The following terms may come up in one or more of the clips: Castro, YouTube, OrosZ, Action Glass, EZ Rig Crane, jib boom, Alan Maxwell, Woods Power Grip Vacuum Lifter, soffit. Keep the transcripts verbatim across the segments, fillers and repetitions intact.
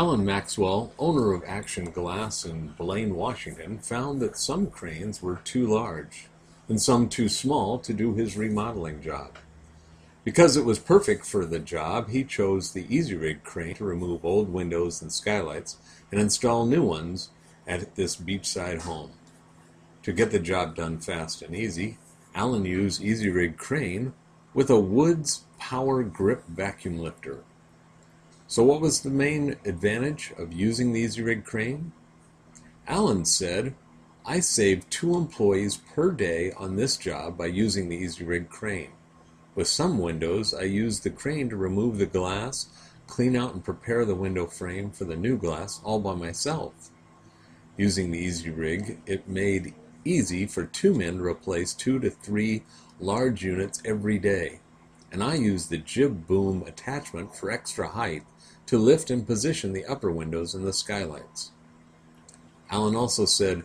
Alan Maxwell, owner of Action Glass in Blaine, Washington, found that some cranes were too large and some too small to do his remodeling job. Because it was perfect for the job, he chose the E Z Rig Crane to remove old windows and skylights and install new ones at this beachside home. To get the job done fast and easy, Alan used E Z Rig Crane with a Woods Power Grip Vacuum Lifter. So what was the main advantage of using the E Z Rig Crane? Alan said, "I saved two employees per day on this job by using the E Z Rig Crane. With some windows, I used the crane to remove the glass, clean out and prepare the window frame for the new glass all by myself. Using the E Z Rig, it made easy for two men to replace two to three large units every day. And I used the jib boom attachment for extra height to lift and position the upper windows and the skylights." Alan also said,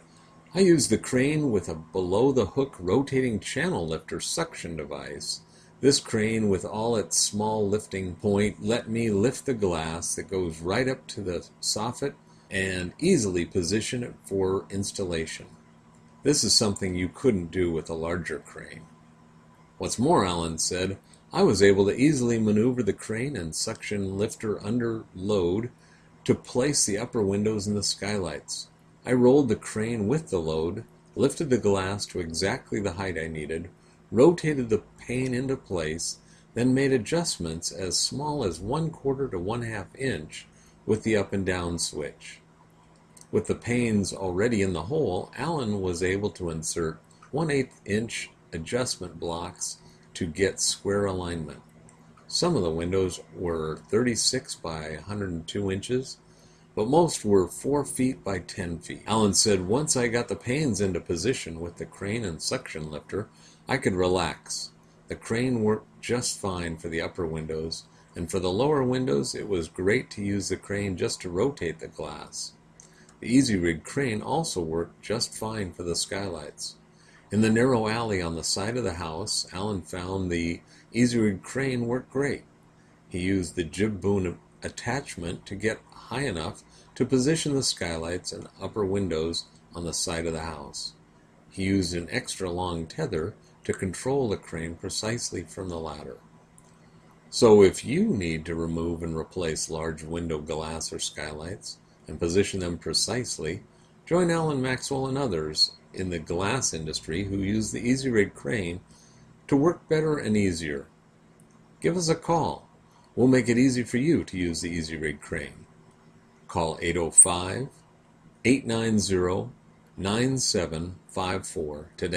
"I used the crane with a below-the-hook rotating channel lifter suction device. This crane, with all its small lifting point, let me lift the glass that goes right up to the soffit and easily position it for installation. This is something you couldn't do with a larger crane." What's more, Alan said, "I was able to easily maneuver the crane and suction lifter under load to place the upper windows and the skylights. I rolled the crane with the load, lifted the glass to exactly the height I needed, rotated the pane into place, then made adjustments as small as one quarter to one half inch with the up and down switch. With the panes already in the hole, Alan was able to insert one eighth inch adjustment blocks to get square alignment. Some of the windows were thirty-six by one hundred two inches, but most were four feet by ten feet. Alan said, "Once I got the panes into position with the crane and suction lifter, I could relax. The crane worked just fine for the upper windows, and for the lower windows, it was great to use the crane just to rotate the glass. The E Z Rig Crane also worked just fine for the skylights. In the narrow alley on the side of the house, Alan found the E Z Rig Crane worked great. He used the jib boom attachment to get high enough to position the skylights and upper windows on the side of the house. He used an extra long tether to control the crane precisely from the ladder." So if you need to remove and replace large window glass or skylights and position them precisely, join Alan Maxwell and others in the glass industry who use the E Z Rig Crane to work better and easier. Give us a call. We'll make it easy for you to use the E Z Rig Crane. Call eight oh five, eight nine zero, nine seven five four today.